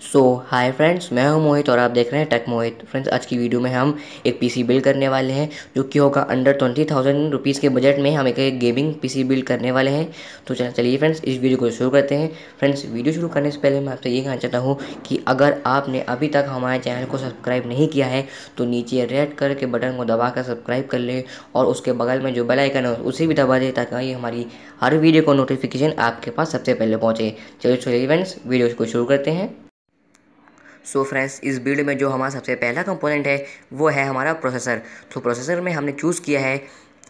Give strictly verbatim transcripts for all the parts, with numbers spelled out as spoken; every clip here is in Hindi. सो हाय फ्रेंड्स, मैं हूं मोहित और आप देख रहे हैं टेक मोहित। फ्रेंड्स, आज की वीडियो में हम एक पीसी बिल्ड करने वाले हैं जो कि होगा अंडर ट्वेंटी थाउजेंड रुपीज़ के बजट में। हम एक, एक गेमिंग पीसी बिल्ड करने वाले हैं। तो चलिए फ्रेंड्स, इस वीडियो को शुरू करते हैं। फ्रेंड्स, वीडियो शुरू करने से पहले मैं आपसे ये कहना चाहता हूँ कि अगर आपने अभी तक हमारे चैनल को सब्सक्राइब नहीं किया है तो नीचे रेड कलर के बटन को दबा कर सब्सक्राइब कर लें और उसके बगल में जो बेल आइकन है उसे भी दबा दें ताकि हमारी हर वीडियो को नोटिफिकेशन आपके पास सबसे पहले पहुँचे। चलिए चलिए फ्रेंड्स, वीडियो को शुरू करते हैं। सो so फ्रेंड्स, इस बिल्ड में जो हमारा सबसे पहला कंपोनेंट है वो है हमारा प्रोसेसर। तो प्रोसेसर में हमने चूज़ किया है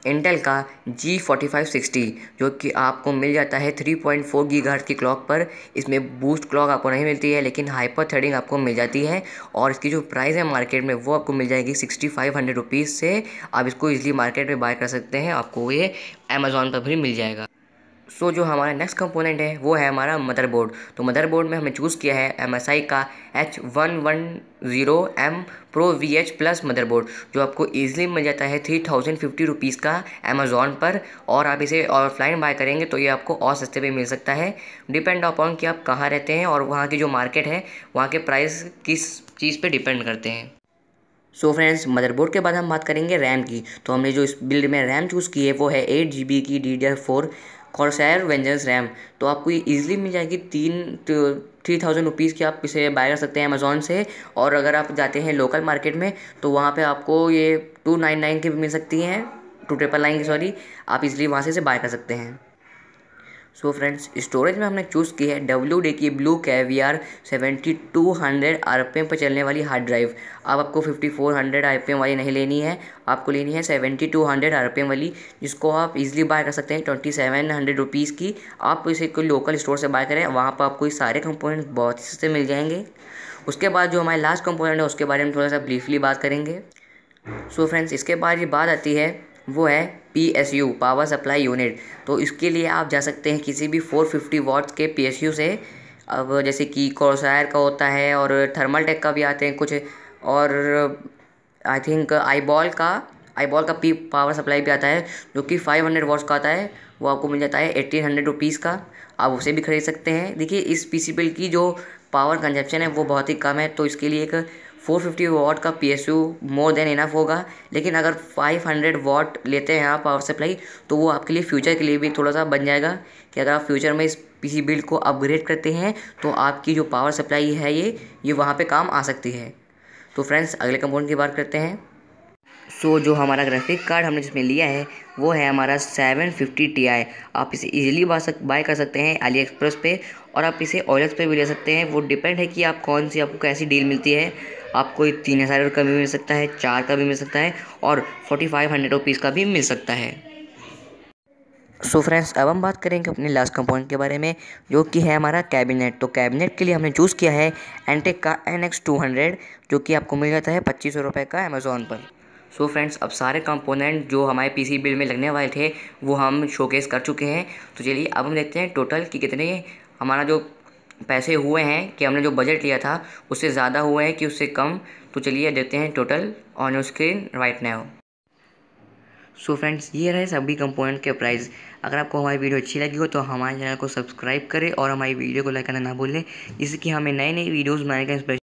इंटेल का G four five six zero जो कि आपको मिल जाता है थ्री पॉइंट फोर गीगाहर्ट्ज़ की क्लॉक पर। इसमें बूस्ट क्लॉक आपको नहीं मिलती है लेकिन हाइपर थ्रेडिंग आपको मिल जाती है और इसकी जो प्राइस है मार्केट में वो आपको मिल जाएगी सिक्सटी फाइव हंड्रेड रुपीज़ से। आप इसको ईजिली मार्केट में बाय कर सकते हैं, आपको ये अमेज़ॉन पर भी मिल जाएगा। सो so, जो हमारा नेक्स्ट कंपोनेंट है वो है हमारा मदरबोर्ड। तो मदरबोर्ड में हमने चूज़ किया है एमएसआई का H one one zero M pro V H plus motherboard जो आपको ईजिली मिल जाता है थ्री थाउजेंड फिफ्टी रुपीज़ का अमेज़ॉन पर। और आप इसे ऑफलाइन बाय करेंगे तो ये आपको और सस्ते पे मिल सकता है, डिपेंड अपॉन कि आप कहाँ रहते हैं और वहाँ की जो मार्केट है वहाँ के प्राइस किस चीज़ पर डिपेंड करते हैं। सो फ्रेंड्स, मदरबोर्ड के बाद हम बात करेंगे रैम की। तो हमने जो इस बिल्ड में रैम चूज़ की है वो है एट जी बी की D D R four Corsair Vengeance RAM. तो आपको ये ईजिली मिल जाएगी तीन थ्री थाउजेंड रुपीज़ की। आप इसे बाय कर सकते हैं अमेज़ॉन से और अगर आप जाते हैं लोकल मार्केट में तो वहाँ पे आपको ये टू नाइन नाइन की भी मिल सकती हैं, टू ट्रिपल नाइन की सॉरी। आप इसलिए वहाँ से इसे बाय कर सकते हैं। सो फ्रेंड्स, स्टोरेज में हमने चूज़ की है डब्ल्यू डी की Blue Caviar seventy two hundred RPM पर चलने वाली हार्ड ड्राइव। अब आपको फिफ्टी फोर हंड्रेड आरपीएम वाली नहीं लेनी है, आपको लेनी है सेवेंटी टू हंड्रेड आरपीएम वाली, जिसको आप इजीली बाय कर सकते हैं ट्वेंटी सेवन हंड्रेड रुपीज़ की। आप इसे कोई लोकल स्टोर से बाय करें, वहाँ पर आपको ये सारे कंपोनेंट बहुत ही सस्ते मिल जाएंगे। उसके बाद जो हमारे लास्ट कंपोनेंट है उसके बारे में थोड़ा सा ब्रीफली बात करेंगे। सो फ्रेंड्स, इसके बाद ये बात आती है वो है P S U power supply unit. तो इसके लिए आप जा सकते हैं किसी भी फोर फिफ्टी वॉट्स के पी एस यू से। अब जैसे कि कॉर्सायर का होता है और थर्मल टेक का भी आते हैं कुछ, और आई थिंक आईबॉल का आईबॉल का पी पावर सप्लाई भी आता है जो कि फाइव हंड्रेड वॉट्स का आता है। वो आपको मिल जाता है एटीन हंड्रेड रुपीज़ का, आप उसे भी खरीद सकते हैं। देखिए, इस पी सी बिल की जो पावर कंजप्शन है वो बहुत ही कम है, तो इसके लिए एक फोर फिफ्टी वॉट का P S U more than enough होगा। लेकिन अगर फाइव हंड्रेड वॉट लेते हैं आप पावर सप्लाई तो वो आपके लिए फ्यूचर के लिए भी थोड़ा सा बन जाएगा कि अगर आप फ्यूचर में इस पीसी बिल्ड को अपग्रेड करते हैं तो आपकी जो पावर सप्लाई है ये ये वहाँ पे काम आ सकती है। तो फ्रेंड्स, अगले कंपोनेंट की बात करते हैं। सो so, जो हमारा ग्राफिक कार्ड हमने जिसमें लिया है वो है हमारा सेवन फिफ्टी टी आई। आप इसे इजीली बाय कर सकते हैं अली एक्सप्रेस पे और आप इसे ओएलएक्स पे भी ले सकते हैं। वो डिपेंड है कि आप कौन सी, आपको कैसी डील मिलती है। आपको तीन हज़ार का भी मिल सकता है, चार का भी मिल सकता है और फोर्टी फाइव हंड्रेड रुपीज़ का भी मिल सकता है। सो so फ्रेंड्स, अब हम बात करेंगे अपने लास्ट कंपोनेंट के बारे में जो कि है हमारा कैबिनेट। तो कैबिनेट के लिए हमने चूज़ किया है एंटेक का एन एक्स टू हंड्रेड जो कि आपको मिल जाता है पच्चीस सौ रुपये का अमेज़ॉन पर। सो so फ्रेंड्स, अब सारे कंपोनेंट जो हमारे पीसी बिल्ड में लगने वाले थे वो हम शोकेस कर चुके हैं। तो चलिए अब हम देखते हैं टोटल कि कितने हमारा जो पैसे हुए हैं कि हमने जो बजट लिया था उससे ज़्यादा हुए हैं कि उससे कम। तो चलिए देखते हैं total on your screen right now. So friends, ये रहे सभी कंपोनेंट के प्राइस। अगर आपको हमारी वीडियो अच्छी लगी हो तो हमारे चैनल को सब्सक्राइब करें और हमारी वीडियो को लाइक करना ना भूलें, जिससे कि हमें नई नई वीडियोज़ बनाने का इंस्पिरेशन